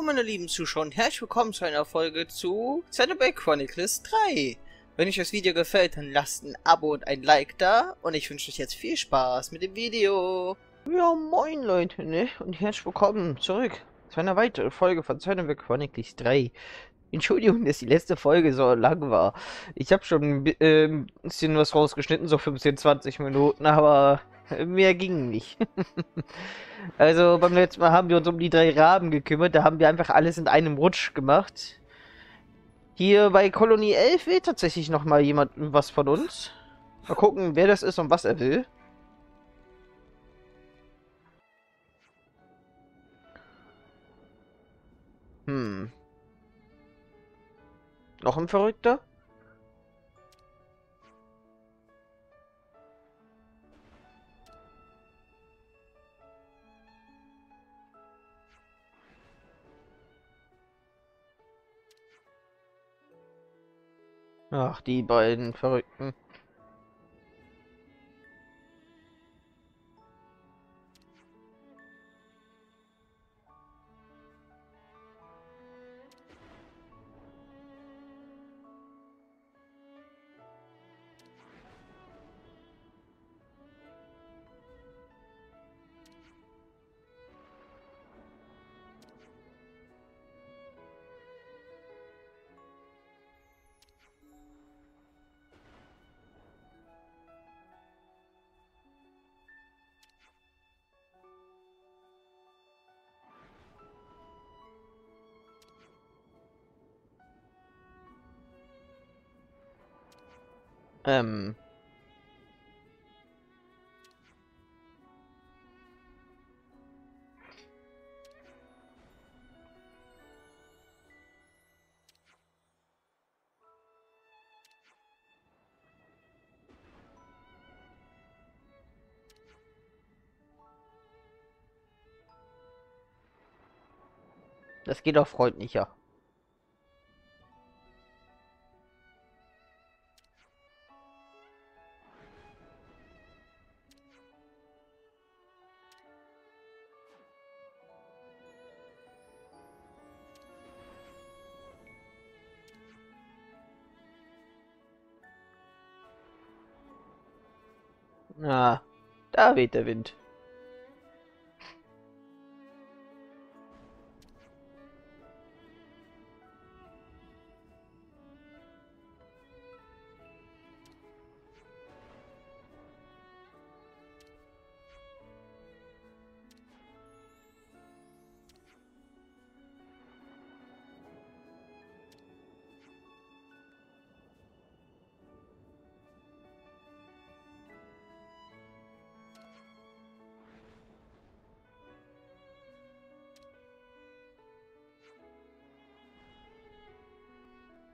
Hallo meine lieben Zuschauer und herzlich willkommen zu einer Folge zu Xenoblade Chronicles 3. Wenn euch das Video gefällt, dann lasst ein Abo und ein Like da und ich wünsche euch jetzt viel Spaß mit dem Video. Ja moin Leute, ne? Und herzlich willkommen zurück zu einer weiteren Folge von Xenoblade Chronicles 3. Entschuldigung, dass die letzte Folge so lang war. Ich habe schon ein bisschen was rausgeschnitten, so 15, 20 Minuten, aber mehr ging nicht. Also beim letzten Mal haben wir uns um die 3 Raben gekümmert, da haben wir einfach alles in einem Rutsch gemacht. Hier bei Kolonie 11 will tatsächlich nochmal jemand was von uns. Mal gucken, wer das ist und was er will. Noch ein Verrückter? Ach, die beiden Verrückten. Das geht auch freundlicher. Na, da weht der Wind.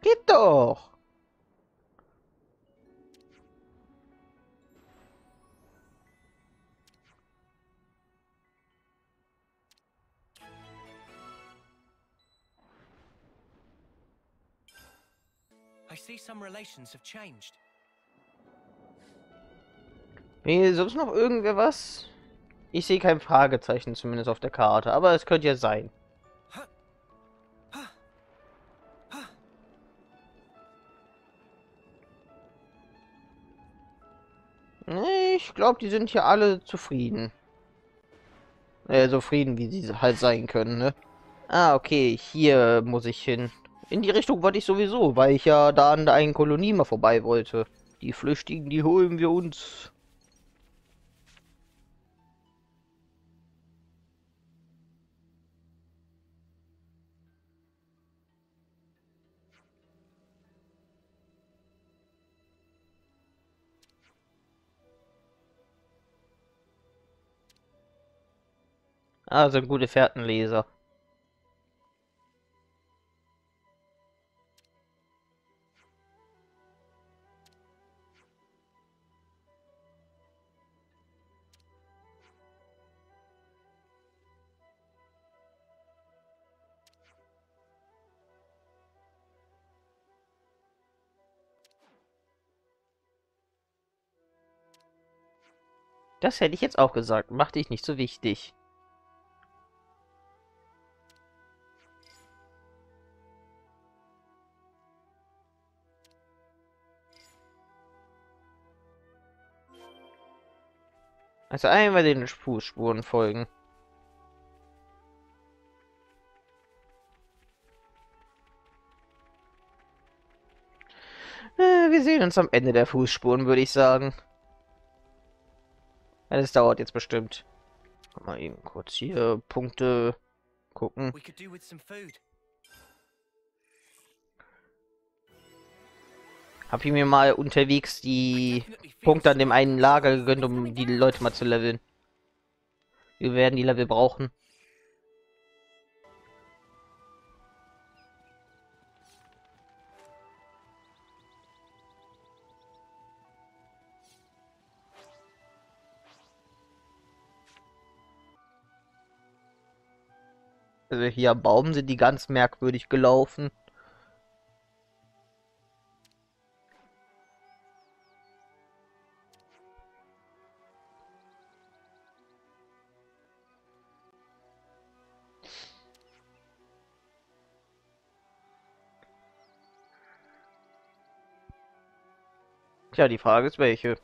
Geht doch! I see some relations have changed. Nee, sonst noch irgendwer was? Ich sehe kein Fragezeichen, zumindest auf der Karte, aber es könnte ja sein. Ich glaube, die sind hier alle zufrieden. So zufrieden, wie sie halt sein können, ne? Ah, okay, hier muss ich hin. In die Richtung wollte ich sowieso, weil ich ja da an der einen Kolonie mal vorbei wollte. Die Flüchtigen, die holen wir uns. Ah, so ein guter Fährtenleser. Das hätte ich jetzt auch gesagt. Mach dich nicht so wichtig. Also einmal den Fußspuren folgen. Wir sehen uns am Ende der Fußspuren, würde ich sagen. Ja, das dauert jetzt bestimmt. Mal eben kurz hier Punkte gucken. Hab ich mir mal unterwegs die Punkte an dem einen Lager gegönnt, um die Leute mal zu leveln. Wir werden die Level brauchen. Also hier am Baum sind die ganz merkwürdig gelaufen. Tja, die Frage ist welche.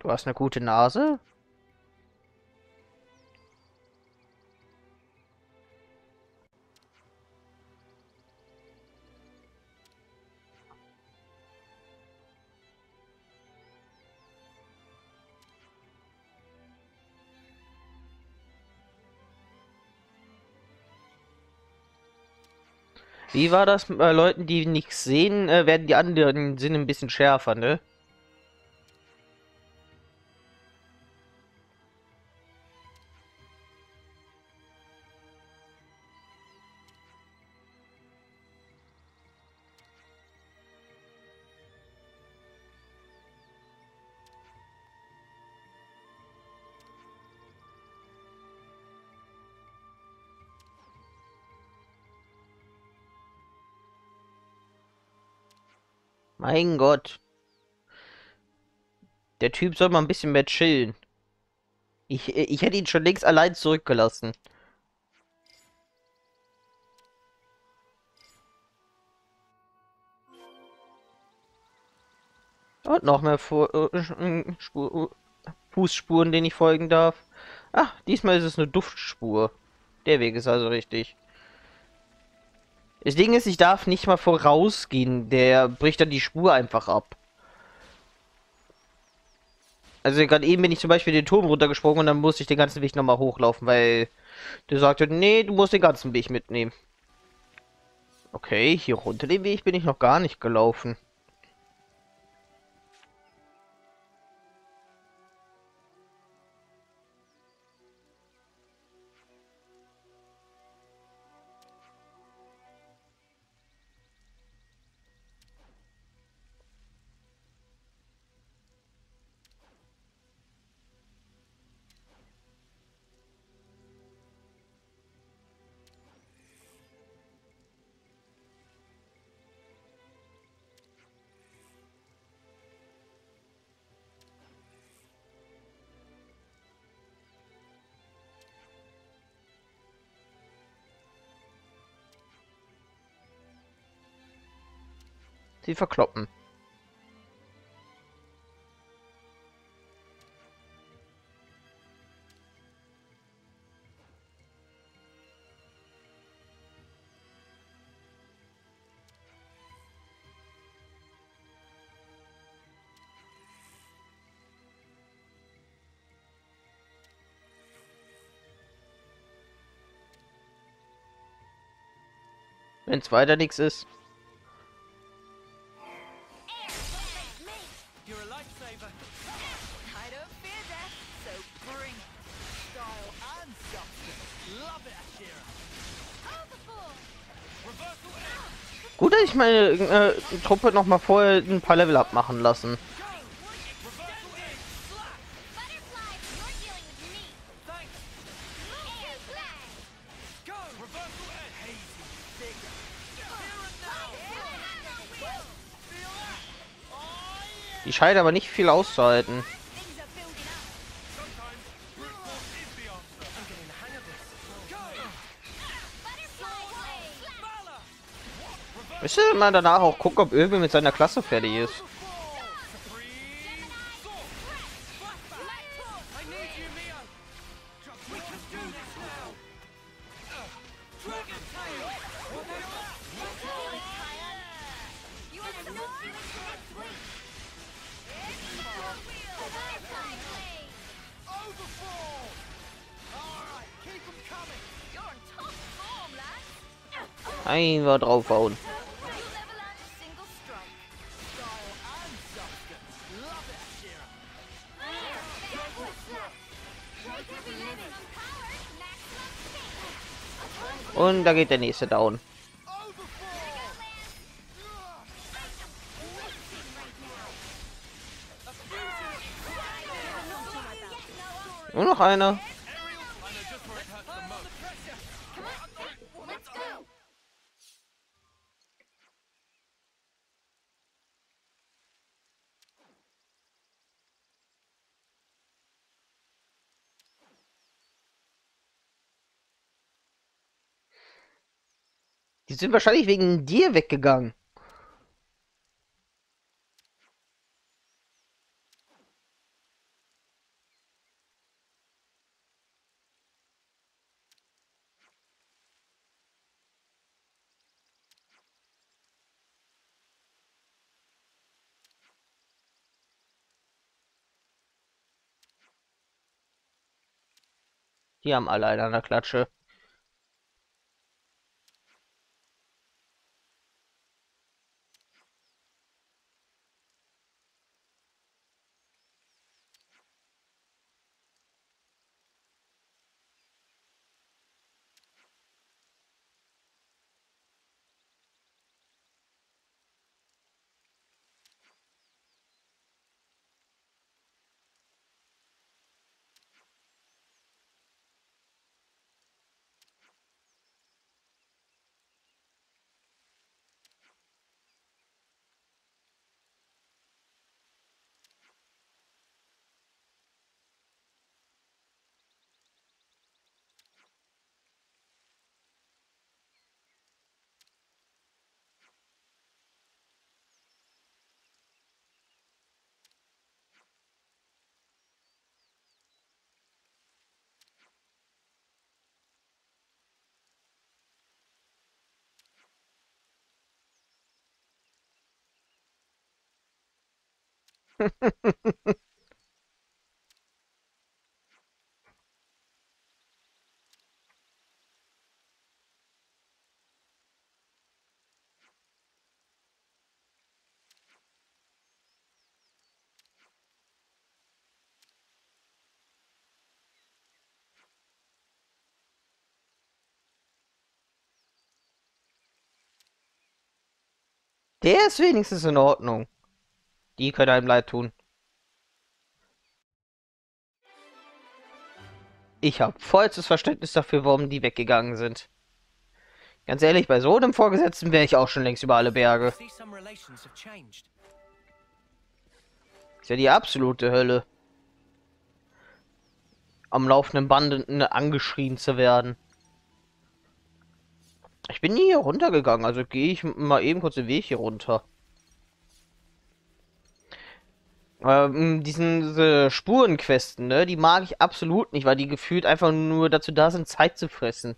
Du hast eine gute Nase? Wie war das bei Leuten, die nichts sehen, werden die anderen Sinne ein bisschen schärfer, ne? Mein Gott. Der Typ soll mal ein bisschen mehr chillen. Ich hätte ihn schon längst allein zurückgelassen. Und noch mehr Fußspuren, denen ich folgen darf. Ach, diesmal ist es eine Duftspur. Der Weg ist also richtig. Das Ding ist, ich darf nicht mal vorausgehen. Der bricht dann die Spur einfach ab. Also gerade eben bin ich zum Beispiel den Turm runtergesprungen und dann musste ich den ganzen Weg nochmal hochlaufen, weil der sagte, nee, du musst den ganzen Weg mitnehmen. Okay, hier runter den Weg bin ich noch gar nicht gelaufen. Die verkloppen. Wenn es weiter nichts ist. Gut, dass ich meine Truppe noch mal vorher ein paar Level abmachen lassen. Die scheint aber nicht viel auszuhalten. Müsste man danach auch gucken, ob Öbel mit seiner Klasse fertig ist. Einmal draufhauen. Und da geht der nächste down. Nur noch einer. Die sind wahrscheinlich wegen dir weggegangen. Die haben alle einen an der Klatsche. Der ist wenigstens in Ordnung. Die können einem leid tun. Ich habe vollstes Verständnis dafür, warum die weggegangen sind. Ganz ehrlich, bei so einem Vorgesetzten wäre ich auch schon längst über alle Berge. Ist ja die absolute Hölle. Am laufenden Band angeschrien zu werden. Ich bin nie hier runtergegangen, also gehe ich mal eben kurz den Weg hier runter. Diese Spurenquesten, ne, die mag ich absolut nicht, weil die gefühlt einfach nur dazu da sind, Zeit zu fressen.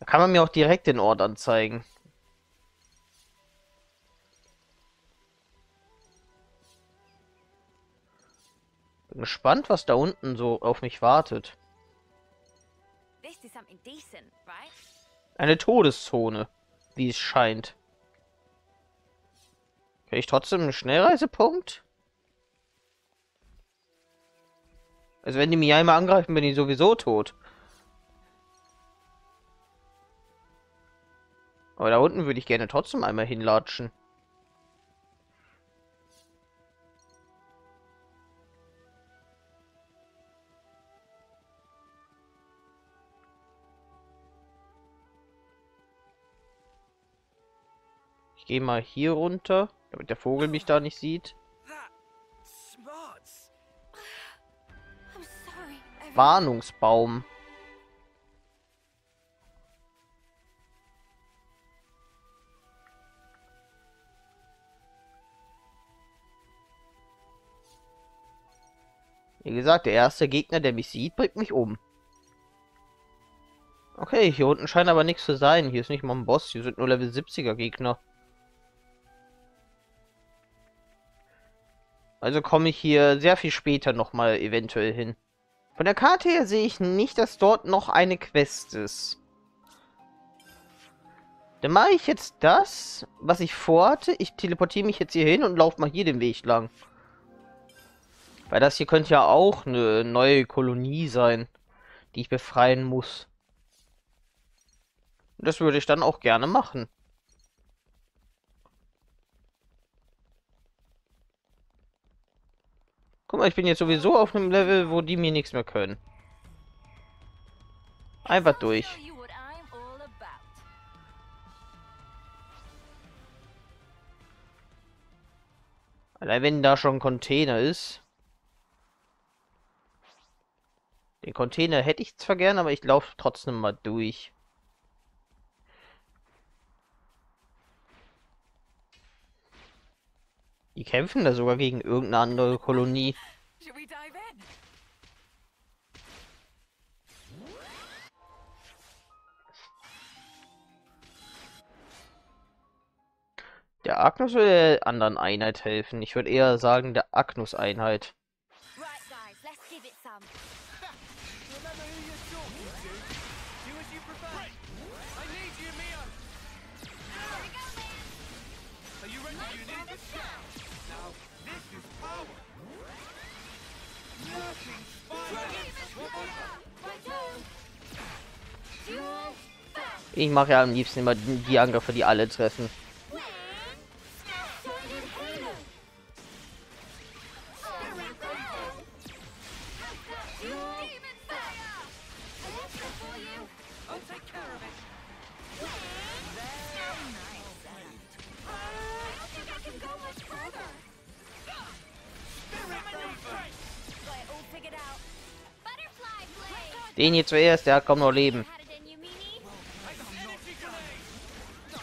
Da kann man mir auch direkt den Ort anzeigen. Bin gespannt, was da unten so auf mich wartet. Eine Todeszone, wie es scheint. Krieg ich trotzdem einen Schnellreisepunkt? Also wenn die mich einmal angreifen, bin ich sowieso tot. Aber da unten würde ich gerne trotzdem einmal hinlatschen. Ich gehe mal hier runter. damit der Vogel mich da nicht sieht. Warnungsbaum. Wie gesagt, der erste Gegner, der mich sieht, bringt mich um. Okay, hier unten scheint aber nichts zu sein. Hier ist nicht mal ein Boss, hier sind nur Level 70er Gegner. Also komme ich hier sehr viel später nochmal eventuell hin. Von der Karte her sehe ich nicht, dass dort noch eine Quest ist. Dann mache ich jetzt das, was ich vorhatte. Ich teleportiere mich jetzt hier hin und laufe mal hier den Weg lang. Weil das hier könnte ja auch eine neue Kolonie sein, die ich befreien muss. Und das würde ich dann auch gerne machen. Guck mal, ich bin jetzt sowieso auf einem Level, wo die mir nichts mehr können. Einfach durch. Allein wenn da schon ein Container ist. Den Container hätte ich zwar gern, aber ich laufe trotzdem mal durch. Die kämpfen da sogar gegen irgendeine andere Kolonie. Der Agnus will der anderen Einheit helfen. Ich würde eher sagen, der Agnus-Einheit. Ich mache ja am liebsten immer die Angriffe, die alle treffen. Den hier zuerst, der hat kaum noch Leben.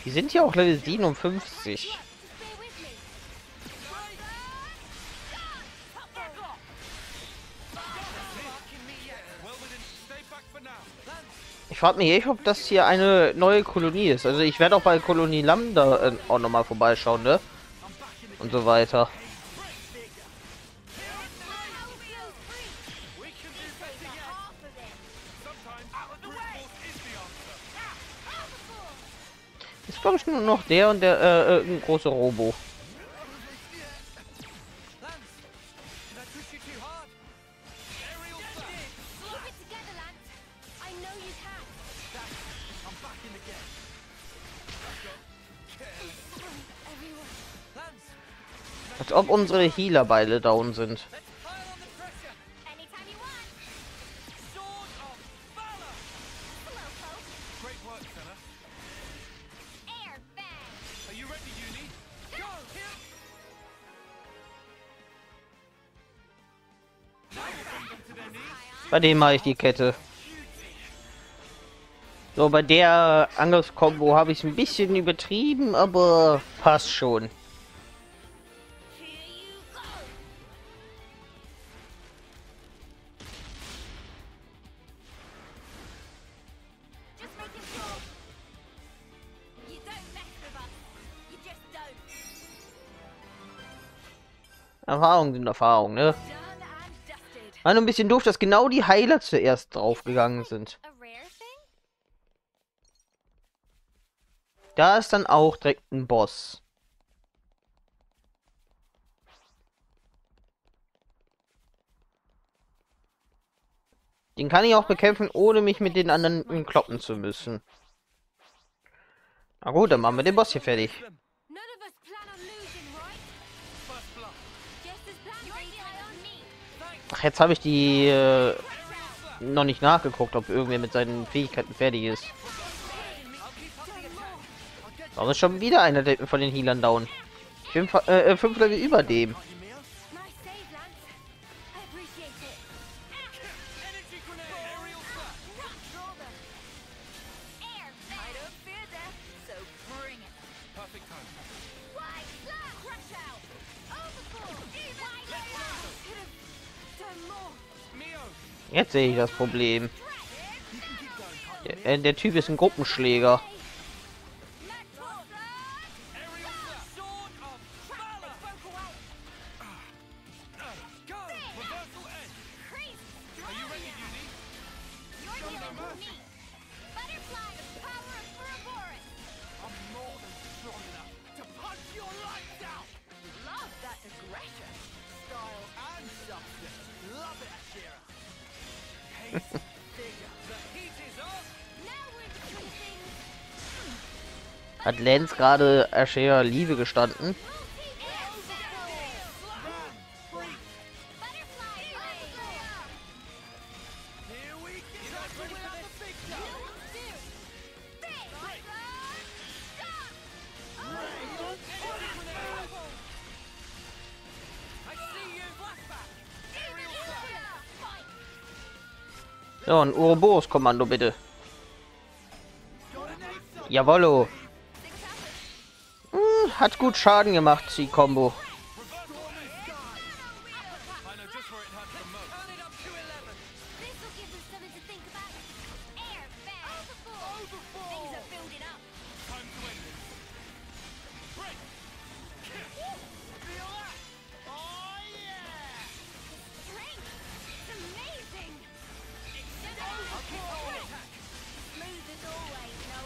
Die sind hier auch Level 57. Ich frage mich echt, ob das hier eine neue Kolonie ist. Also ich werde auch bei Kolonie Lambda auch nochmal vorbeischauen, ne? Und so weiter. Glaube ich nur noch der und der ein großer Robo. Als ob unsere Healer beide down sind. Bei dem mache ich die Kette. So, bei der Angriffskombo habe ich es ein bisschen übertrieben, aber passt schon. Erfahrungen sind Erfahrungen, ne? War nur ein bisschen doof, dass genau die Heiler zuerst draufgegangen sind. Da ist dann auch direkt ein Boss. Den kann ich auch bekämpfen, ohne mich mit den anderen kloppen zu müssen. Na gut, dann machen wir den Boss hier fertig. Ach, jetzt habe ich die noch nicht nachgeguckt, ob irgendwer mit seinen Fähigkeiten fertig ist. Warum ist schon wieder einer von den Healern down? Ich bin 5 Level über dem. Jetzt sehe ich das Problem. Der Typ ist ein Gruppenschläger. Hat Lenz gerade Asher Liebe gestanden? So, ein Uroboros-Kommando bitte. Jawollo. Hat gut Schaden gemacht, die Combo.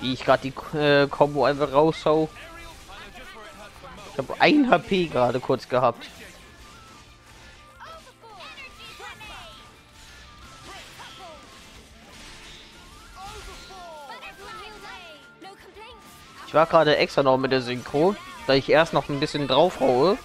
Wie ich gerade die Combo einfach raushau. Ich habe 1 HP gerade kurz gehabt. Ich war gerade extra noch mit der Synchro, da ich erst noch ein bisschen drauf haue.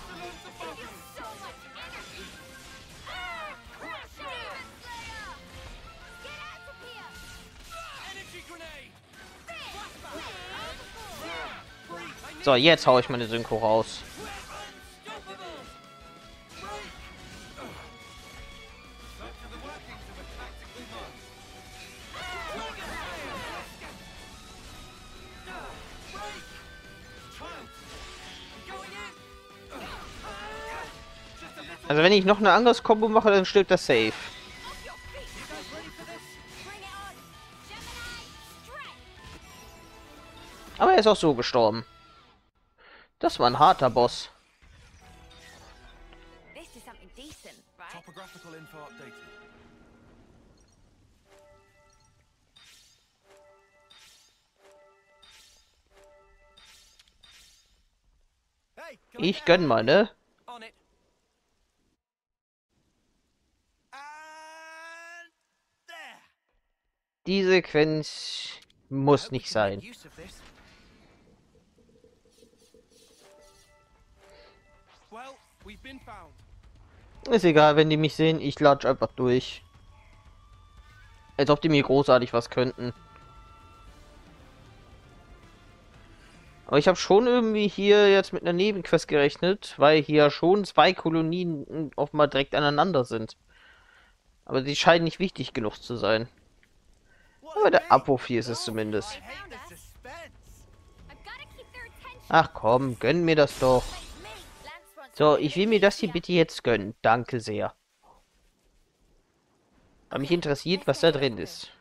So, jetzt haue ich meine Synchro raus. Also wenn ich noch eine Angriffskombo mache, dann stirbt das safe. Aber er ist auch so gestorben. Das war ein harter Boss. Ich gönn mal, ne? Die Sequenz muss nicht sein. Ist egal, wenn die mich sehen, ich latsche einfach durch. Als ob die mir großartig was könnten. Aber ich habe schon irgendwie hier jetzt mit einer Nebenquest gerechnet, weil hier schon 2 Kolonien oftmals direkt aneinander sind. Aber die scheinen nicht wichtig genug zu sein. Aber der Abwurf hier ist es zumindest. Ach komm, gönn mir das doch. So, ich will mir das hier bitte jetzt gönnen. Danke sehr. Aber mich interessiert, was da drin ist.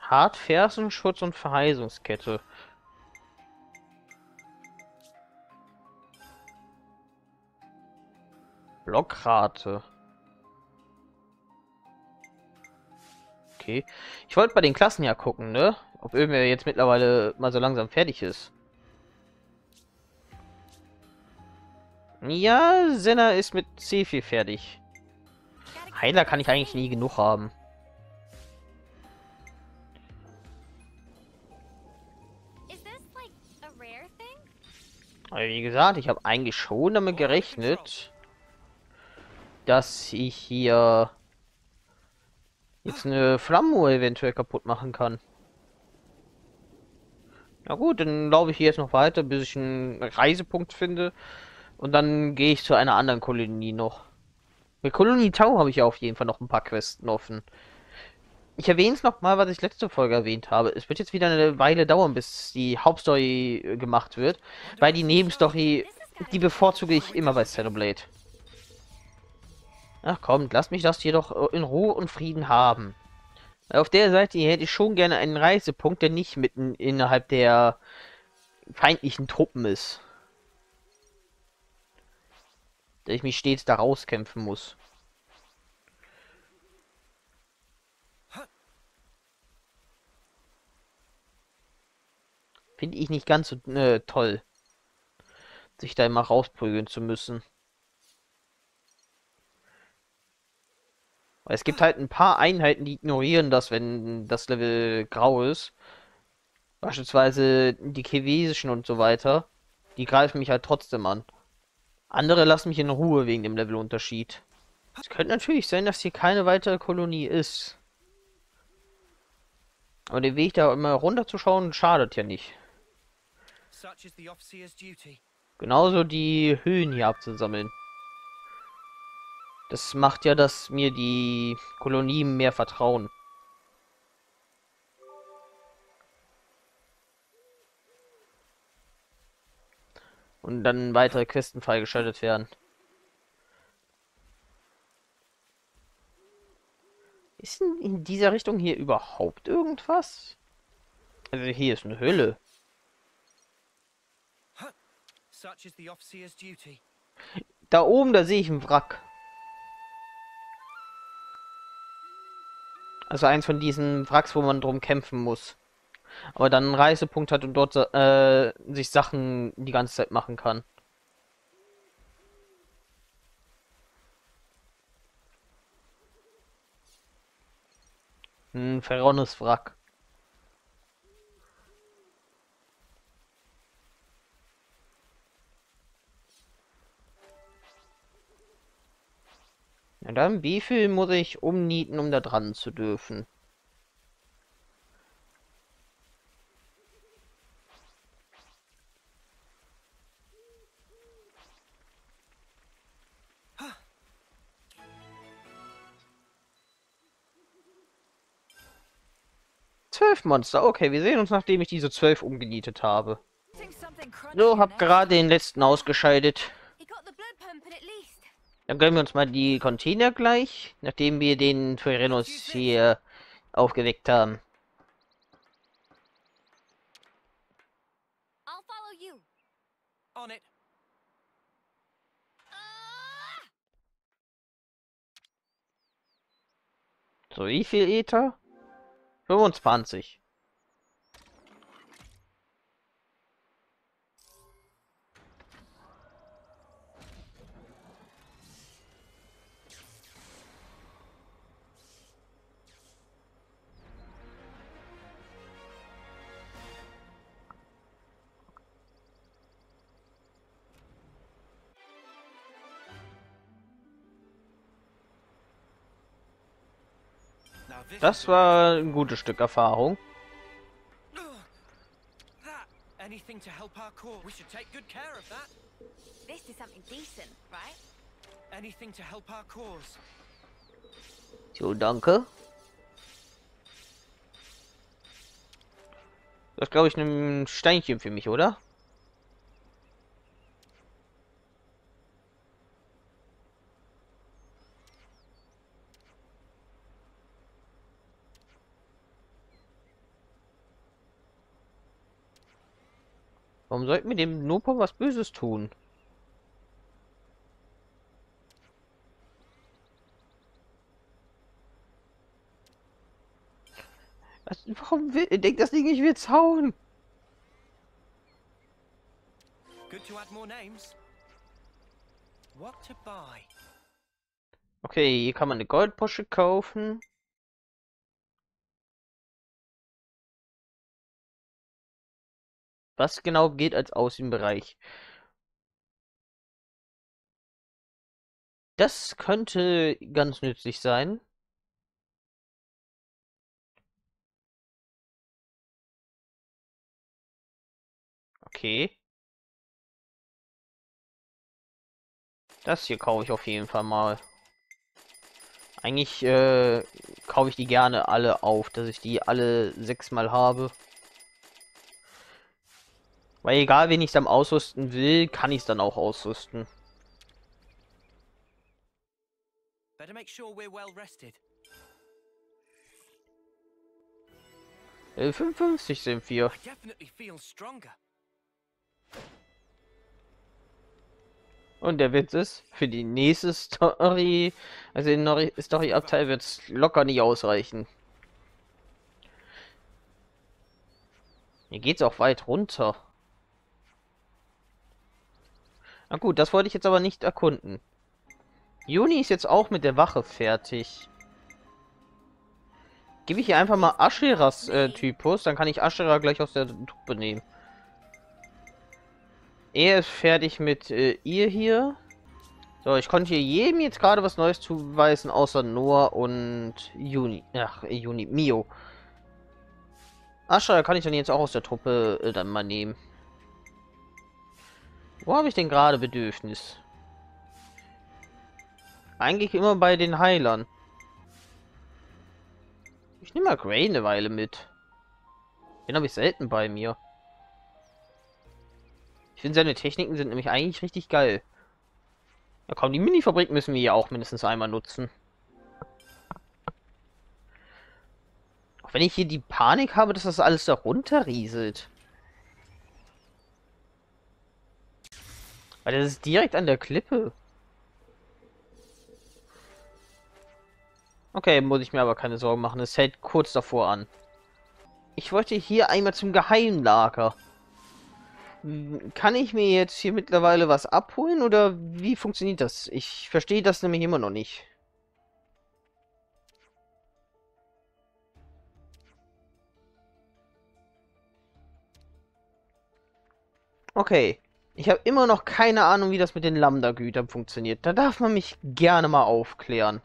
Hartfersenschutz und Verheißungskette. Blockrate. Okay. Ich wollte bei den Klassen ja gucken, ne? Ob irgendwer jetzt mittlerweile mal so langsam fertig ist. Ja, Senna ist mit C4 fertig. Heiler kann ich eigentlich nie genug haben. Aber wie gesagt, ich habe eigentlich schon damit gerechnet. dass ich hier jetzt eine Flammenmauer eventuell kaputt machen kann. Na gut, dann laufe ich hier jetzt noch weiter, bis ich einen Reisepunkt finde. Und dann gehe ich zu einer anderen Kolonie noch. Mit Kolonie Tau habe ich ja auf jeden Fall noch ein paar Questen offen. Ich erwähne es nochmal, was ich letzte Folge erwähnt habe. Es wird jetzt wieder eine Weile dauern, bis die Hauptstory gemacht wird. Weil die Nebenstory, die bevorzuge ich immer bei Xenoblade. Ach komm, lasst mich das jedoch in Ruhe und Frieden haben. Auf der Seite hier hätte ich schon gerne einen Reisepunkt, der nicht mitten innerhalb der feindlichen Truppen ist. Da ich mich stets da rauskämpfen muss. Finde ich nicht ganz so toll, sich da immer rausprügeln zu müssen. Es gibt halt ein paar Einheiten, die ignorieren das, wenn das Level grau ist. Beispielsweise die chinesischen und so weiter. Die greifen mich halt trotzdem an. Andere lassen mich in Ruhe wegen dem Levelunterschied. Es könnte natürlich sein, dass hier keine weitere Kolonie ist. Aber den Weg da immer runterzuschauen, schadet ja nicht. Genauso die Höhen hier abzusammeln. Das macht ja, dass mir die Kolonien mehr vertrauen. Und dann weitere Questen freigeschaltet werden. Ist denn in dieser Richtung hier überhaupt irgendwas? Also hier ist eine Höhle. Da oben, da sehe ich einen Wrack. Also eins von diesen Wracks, wo man drum kämpfen muss. Aber dann einen Reisepunkt hat und dort sich Sachen die ganze Zeit machen kann. Ein Veronis-Wrack. Na dann, wie viel muss ich umnieten, um da dran zu dürfen? Monster. Okay, wir sehen uns, nachdem ich diese 12 umgenietet habe. So, hab gerade den letzten ausgeschaltet. Dann gönnen wir uns mal die Container gleich, nachdem wir den Turinus hier aufgeweckt haben. So, wie viel Ether? 25. Das war ein gutes Stück Erfahrung. So, danke. Das glaube ich ein Steinchen für mich, oder? Warum sollten wir dem Nopo was Böses tun? Warum denkt das Ding, ich will zauen? Okay, hier kann man eine Goldposche kaufen. Was genau geht als Außenbereich? Das könnte ganz nützlich sein. Okay. Das hier kaufe ich auf jeden Fall mal. Eigentlich kaufe ich die gerne alle auf, dass ich die alle 6 mal habe. Weil egal, wen ich dann ausrüsten will, kann ich es dann auch ausrüsten. Level 55 sind wir. Und der Witz ist, für die nächste Story, also den Story-Abteil, wird es locker nicht ausreichen. Hier geht es auch weit runter. Na gut, das wollte ich jetzt aber nicht erkunden. Juni ist jetzt auch mit der Wache fertig. Gebe ich hier einfach mal Ascheras Typus, dann kann ich Aschera gleich aus der Truppe nehmen. Er ist fertig mit ihr hier. So, ich konnte hier jedem jetzt gerade was Neues zuweisen, außer Noah und Juni. Ach, Juni, Mio. Ascha kann ich dann jetzt auch aus der Truppe dann mal nehmen. Wo habe ich denn gerade Bedürfnis? Eigentlich immer bei den Heilern. Ich nehme mal Gray eine Weile mit. Den habe ich selten bei mir. Ich finde, seine Techniken sind nämlich eigentlich richtig geil. Ja komm, die Minifabrik müssen wir ja auch mindestens einmal nutzen. Auch wenn ich hier die Panik habe, dass das alles da runterrieselt. Weil das ist direkt an der Klippe. Okay, muss ich mir aber keine Sorgen machen. Es hält kurz davor an. Ich wollte hier einmal zum Geheimlager. Kann ich mir jetzt hier mittlerweile was abholen oder wie funktioniert das? Ich verstehe das nämlich immer noch nicht. Okay, ich habe immer noch keine Ahnung, wie das mit den Lambda-Gütern funktioniert. Da darf man mich gerne mal aufklären.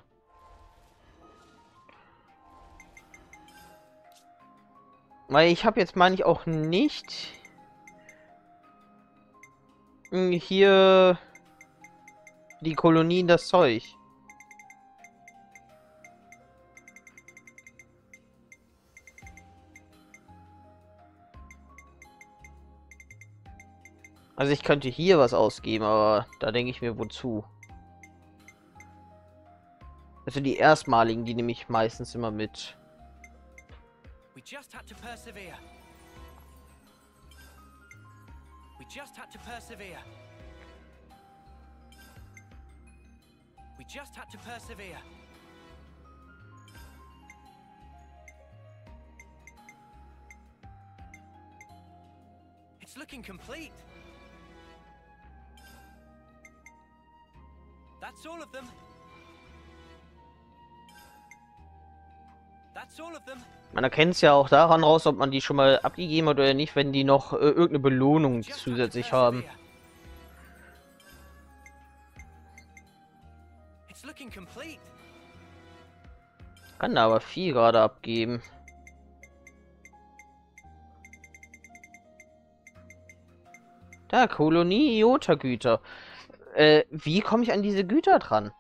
Weil ich habe jetzt, meine ich, auch nicht... hier die Kolonien das Zeug. Also ich könnte hier was ausgeben, aber da denke ich mir, wozu? Also die erstmaligen, die nehme ich meistens immer mit. We just had to persevere. It's looking complete. That's all of them. Man erkennt es ja auch daran raus, ob man die schon mal abgegeben hat oder nicht, wenn die noch irgendeine Belohnung zusätzlich haben. Kann da aber viel gerade abgeben. Da, Kolonie Iota-Güter. Wie komme ich an diese Güter dran?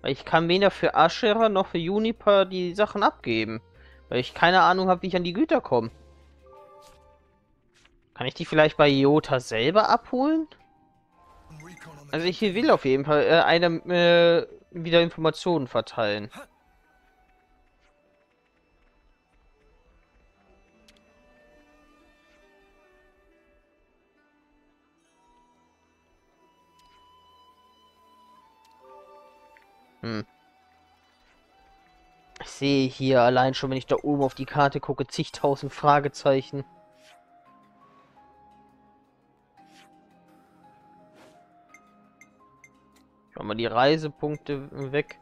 Weil ich kann weder für Aschera noch für Juniper die Sachen abgeben. Weil ich keine Ahnung habe, wie ich an die Güter komme. Kann ich die vielleicht bei Iota selber abholen? Also ich will auf jeden Fall wieder Informationen verteilen. Ich sehe hier allein schon, wenn ich da oben auf die Karte gucke, zigtausend Fragezeichen. Ich mach mal die Reisepunkte weg.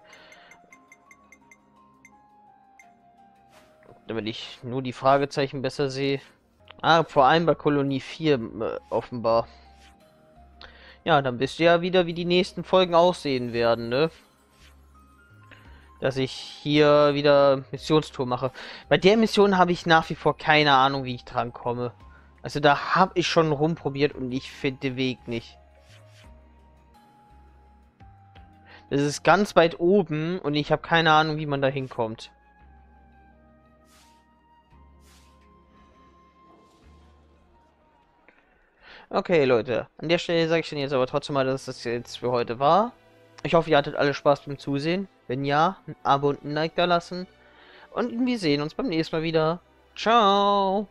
Damit ich nur die Fragezeichen besser sehe. Ah, vor allem bei Kolonie 4 offenbar. Ja, dann wisst ihr ja wieder, wie die nächsten Folgen aussehen werden, ne? Dass ich hier wieder Missionstour mache. Bei der Mission habe ich nach wie vor keine Ahnung, wie ich dran komme. Also da habe ich schon rumprobiert und ich finde den Weg nicht. Das ist ganz weit oben und ich habe keine Ahnung, wie man da hinkommt. Okay, Leute. An der Stelle sage ich dann jetzt aber trotzdem mal, dass das jetzt für heute war. Ich hoffe, ihr hattet alle Spaß beim Zusehen. Wenn ja, ein Abo und ein Like da lassen. Und wir sehen uns beim nächsten Mal wieder. Ciao!